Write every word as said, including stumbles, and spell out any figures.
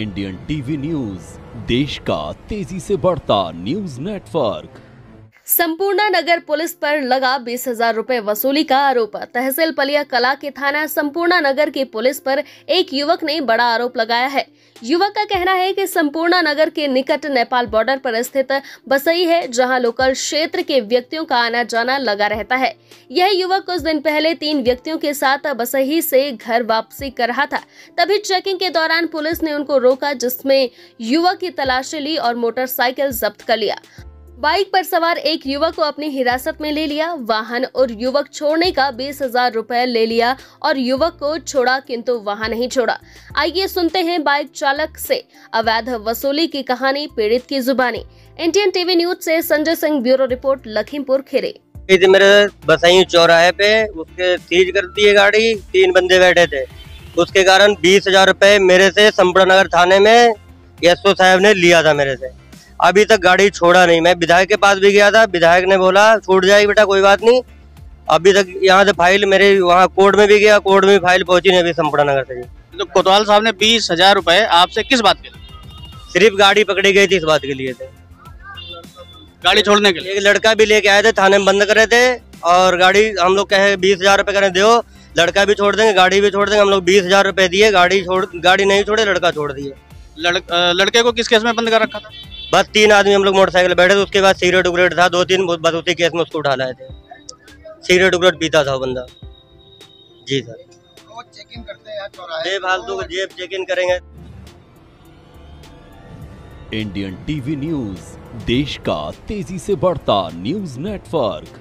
Indian TV news, देश का तेजी से बढ़ता news network. Sampurna Nagar police पर लगा बीस हजार रूपए वसूली का आरोप। तहसील पलिया कला के थाना संपूर्णा नगर की पुलिस पर एक युवक ने बड़ा आरोप लगाया है। युवक का कहना है कि संपूर्णा नगर के निकट नेपाल बॉर्डर पर स्थित बसई है, जहां लोकल क्षेत्र के व्यक्तियों का आना जाना लगा रहता है। यह युवक कुछ दिन पहले तीन व्यक्तियों के साथ बसई से घर वापसी कर रहा था, तभी चेकिंग के दौरान पुलिस ने उनको रोका, जिसमें युवक की तलाशी ली और मोटरसाइकिल जब्त कर लिया। बाइक पर सवार एक युवक को अपनी हिरासत में ले लिया। वाहन और युवक छोड़ने का बीस हजार रूपए ले लिया और युवक को छोड़ा, किंतु वाहन नहीं छोड़ा। आइए सुनते हैं बाइक चालक से अवैध वसूली की कहानी पीड़ित की जुबानी। इंडियन टीवी न्यूज़ से संजय सिंह, ब्यूरो रिपोर्ट, लखीमपुर खेरी। मेरे बसई चौराहे पे उसके सीज कर दिए गाड़ी, तीन बंदे बैठे थे, उसके कारण बीस हजार रूपए मेरे से संभरनगर थाने में एसओ साहब ने लिया था। मेरे से अभी तक गाड़ी छोड़ा नहीं। मैं विधायक के पास भी गया था, विधायक ने बोला छूट जाएगी बेटा, कोई बात नहीं। अभी तक यहाँ से फाइल मेरे वहाँ कोर्ट में भी गया, कोर्ट में फाइल पहुंची नहीं अभी संपूर्ण नगर से। तो कोतवाल साहब ने बीस हजार रूपए आपसे किस बात के लिए? सिर्फ गाड़ी पकड़ी गई थी इस बात के लिए थे, गाड़ी छोड़ने के लिए। एक लड़का भी लेके आए थे, थाने में बंद कर रहे थे और गाड़ी हम लोग कहे बीस हजार रूपए करें दो, लड़का भी छोड़ देंगे गाड़ी भी छोड़ देंगे। हम लोग बीस हजार रूपए दिए, गाड़ी छोड़ गाड़ी नहीं छोड़े, लड़का छोड़ दिए। लड़के को किस केस में बंद कर रखा था? बस तीन आदमी हम लोग मोटरसाइकिल बैठे थे, उसके बाद सिगरेट उगरेट था दो तीन, बस उसी केस में उसको उठा लाए थे। सिगरेट उगरेट पीता था बंदा। जी सर, रोज चेकिंग करते हैं चौराहे बेफालतू की, जेब चेकिंग करेंगे। इंडियन टीवी न्यूज़, देश का तेजी से बढ़ता न्यूज़ नेटवर्क।